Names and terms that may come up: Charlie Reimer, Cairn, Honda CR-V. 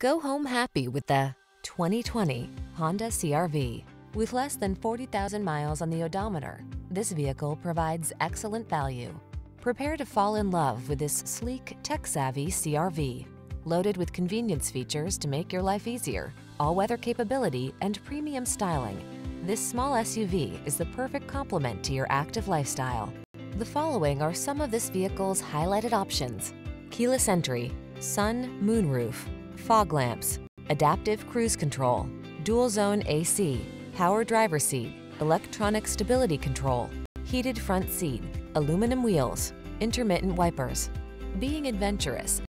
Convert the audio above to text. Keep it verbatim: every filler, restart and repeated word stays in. Go home happy with the twenty twenty Honda C R V. With less than forty thousand miles on the odometer, this vehicle provides excellent value. Prepare to fall in love with this sleek, tech-savvy C R V. Loaded with convenience features to make your life easier, all-weather capability, and premium styling, this small S U V is the perfect complement to your active lifestyle. The following are some of this vehicle's highlighted options: keyless entry, sun, moonroof, fog lamps, adaptive cruise control, dual zone A C, power driver seat, electronic stability control, heated front seat, aluminum wheels, intermittent wipers. Being adventurous